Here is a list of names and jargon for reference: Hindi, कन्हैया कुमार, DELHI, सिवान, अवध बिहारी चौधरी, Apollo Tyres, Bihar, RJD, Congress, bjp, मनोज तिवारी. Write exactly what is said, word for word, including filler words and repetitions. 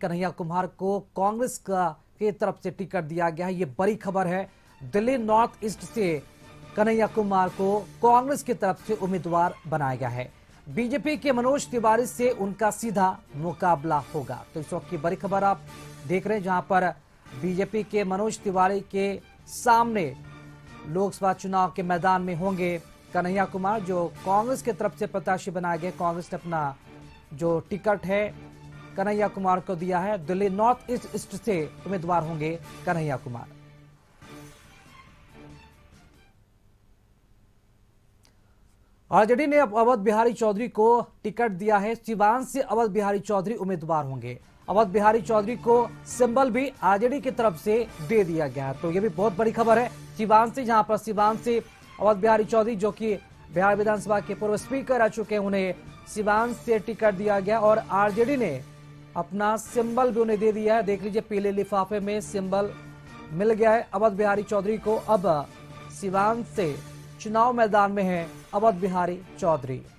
कन्हैया कुमार को कांग्रेस का की तरफ से टिकट दिया गया है, ये बड़ी खबर है। दिल्ली नॉर्थ ईस्ट से कन्हैया कुमार को कांग्रेस की तरफ से उम्मीदवार बनाया गया है। बीजेपी के मनोज तिवारी से उनका सीधा मुकाबला होगा। तो इस वक्त की बड़ी खबर आप देख रहे हैं, जहां पर बीजेपी के मनोज तिवारी के सामने लोकसभा चुनाव के मैदान में होंगे कन्हैया कुमार, जो कांग्रेस की तरफ से प्रत्याशी बनाए गए। कांग्रेस ने अपना जो टिकट है कन्हैया कुमार को दिया है। दिल्ली नॉर्थ ईस्ट ईस्ट से उम्मीदवार होंगे कन्हैया कुमार। आरजेडी ने अब अवध बिहारी चौधरी को टिकट दिया है। सिवान से अवध बिहारी चौधरी उम्मीदवार होंगे। अवध बिहारी चौधरी को सिंबल भी आरजेडी की तरफ से दे दिया गया, तो यह भी बहुत बड़ी खबर है। सिवान से, जहां पर सिवान से अवध बिहारी चौधरी, जो कि बिहार विधानसभा के पूर्व स्पीकर रह चुके हैं, उन्हें सिवान से टिकट दिया गया और आरजेडी ने अपना सिंबल भी उन्हें दे दिया है। देख लीजिए, पीले लिफाफे में सिंबल मिल गया है। अवध बिहारी चौधरी को अब सिवान से चुनाव मैदान में है अवध बिहारी चौधरी।